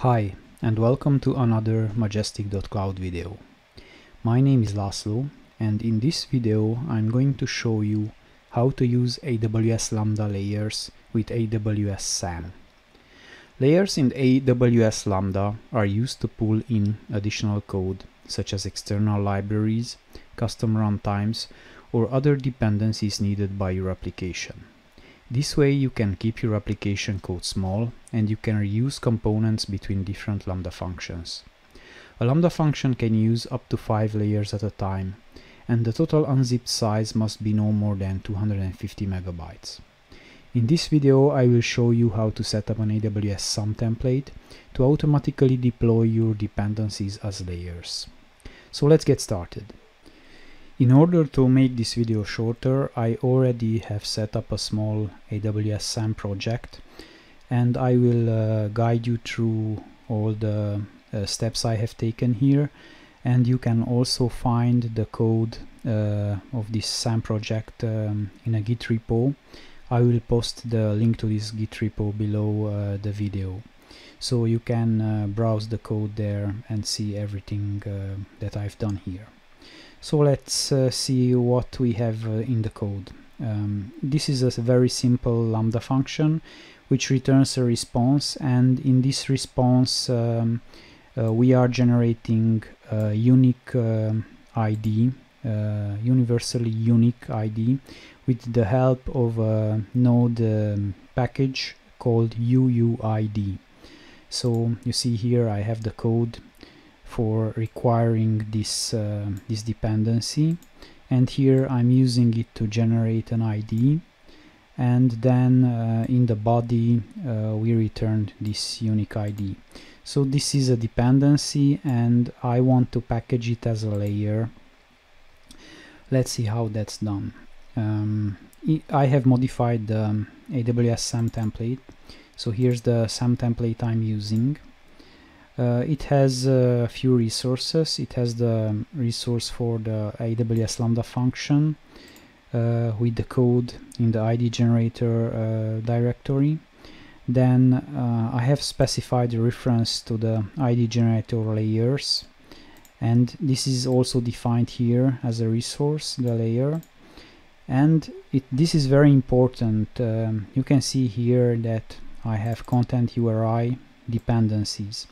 Hi, and welcome to another Majestic.cloud video. My name is Laszlo, and in this video I'm going to show you how to use AWS Lambda layers with AWS SAM. Layers in AWS Lambda are used to pull in additional code, such as external libraries, custom runtimes, or other dependencies needed by your application. This way you can keep your application code small and you can reuse components between different Lambda functions. A Lambda function can use up to 5 layers at a time, and the total unzipped size must be no more than 250 megabytes. In this video I will show you how to set up an AWS SAM template to automatically deploy your dependencies as layers. So let's get started. In order to make this video shorter, I already have set up a small AWS SAM project, and I will guide you through all the steps I have taken here, and you can also find the code of this SAM project in a Git repo. I will post the link to this Git repo below the video, so you can browse the code there and see everything that I've done here. So let's see what we have in the code. This is a very simple Lambda function which returns a response, and in this response we are generating a unique ID, universally unique ID, with the help of a Node package called UUID. So you see here I have the code for requiring this dependency, and here I'm using it to generate an ID, and then in the body we returned this unique ID. So this is a dependency and I want to package it as a layer. Let's see how that's done. I have modified the AWS SAM template, so here's the SAM template I'm using. It has a few resources. It has the resource for the AWS Lambda function with the code in the ID generator directory. Then I have specified a reference to the ID generator layers, and this is also defined here as a resource, the layer. And this is very important. You can see here that I have content URI dependencies.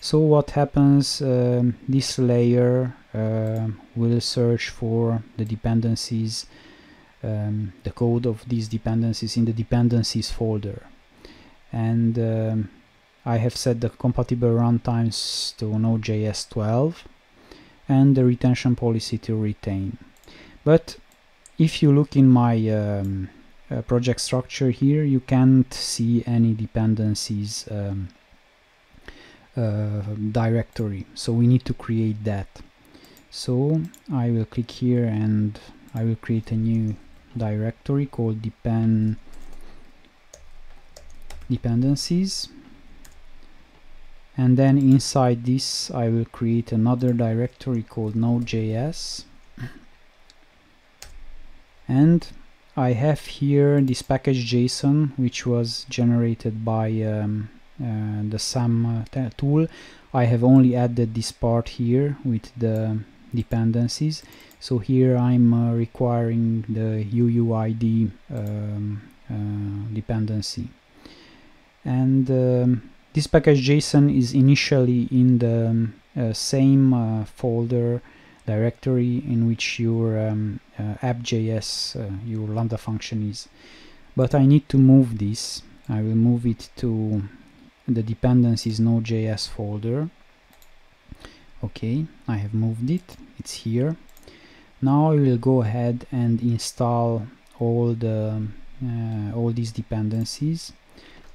So what happens, this layer will search for the dependencies, the code of these dependencies in the dependencies folder, and I have set the compatible runtimes to Node.js 12 and the retention policy to retain. But if you look in my project structure here, you can't see any dependencies directory, so we need to create that. So I will click here and I will create a new directory called dependencies, and then inside this I will create another directory called node.js, and I have here this package.json which was generated by the SAM tool. I have only added this part here with the dependencies. So here I'm requiring the UUID dependency, and this package.json is initially in the same folder directory in which your app.js, your Lambda function is. But I need to move this. I will move it to the dependencies Node.js folder. Okay, I have moved it, it's here. Now I will go ahead and install all these dependencies.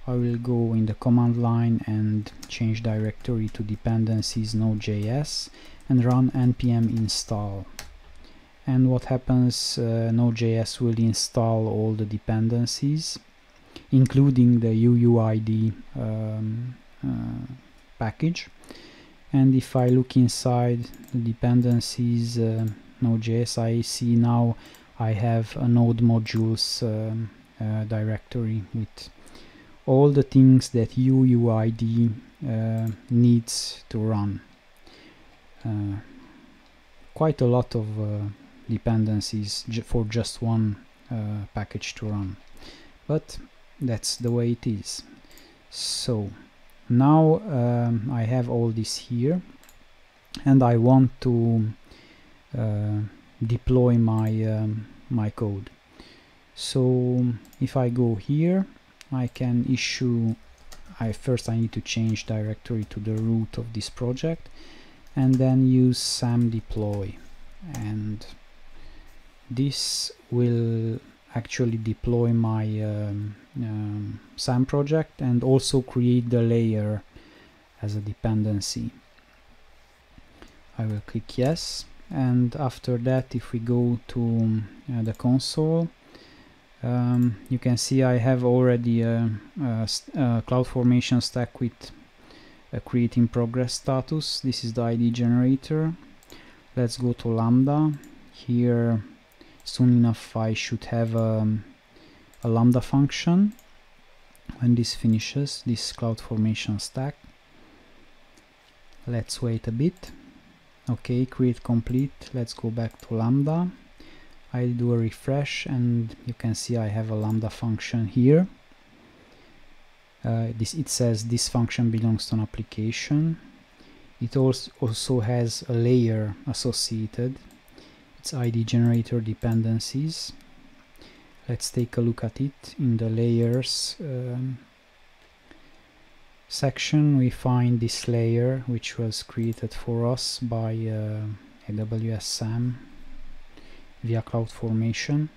I will go in the command line and change directory to dependencies Node.js and run npm install. And what happens, Node.js will install all the dependencies, including the UUID package. And if I look inside the dependencies Node.js, I see now I have a node modules directory with all the things that UUID needs to run. Quite a lot of dependencies for just one package to run, but that's the way it is. So now I have all this here, and I want to deploy my my code. So if I go here, I can issue. I need to change directory to the root of this project, and then use SAM deploy, and this will actually deploy my SAM project and also create the layer as a dependency. I will click yes, and after that, if we go to the console, you can see I have already a CloudFormation stack with a creating progress status. This is the ID generator. Let's go to Lambda. Here, soon enough, I should have a Lambda function. When this finishes, this CloudFormation stack. Let's wait a bit. Okay, create complete. Let's go back to Lambda. I'll do a refresh, and you can see I have a Lambda function here. It says this function belongs to an application. It also has a layer associated. It's ID generator dependencies. Let's take a look at it. In the layers section, we find this layer, which was created for us by AWS SAM via CloudFormation.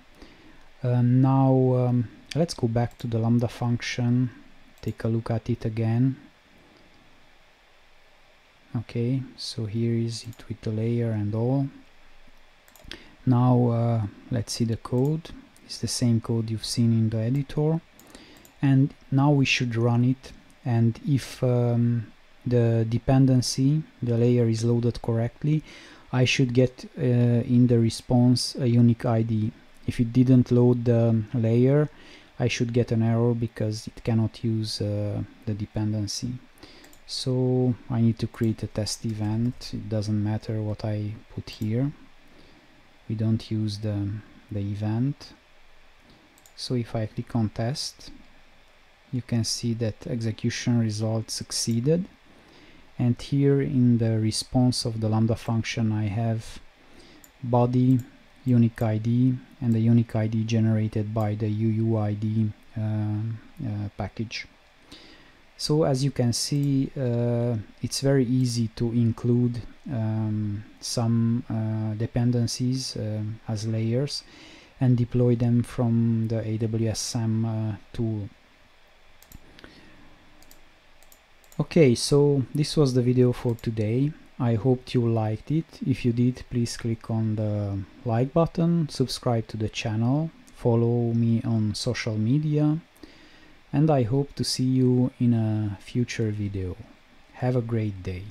Now let's go back to the Lambda function, take a look at it again. Okay, so here is it with the layer and all. Now let's see the code. It's the same code you've seen in the editor, and now we should run it, and if the dependency, the layer, is loaded correctly, I should get in the response a unique ID. If it didn't load the layer, I should get an error because it cannot use the dependency. So I need to create a test event. It doesn't matter what I put here. We don't use the event. So if I click on test, you can see that execution result succeeded. And here in the response of the Lambda function, I have body, unique ID, and the unique ID generated by the UUID package. So as you can see, it's very easy to include some dependencies as layers and deploy them from the AWS SAM tool. Okay, so this was the video for today. I hope you liked it. If you did, please click on the like button, subscribe to the channel, follow me on social media, and I hope to see you in a future video. Have a great day.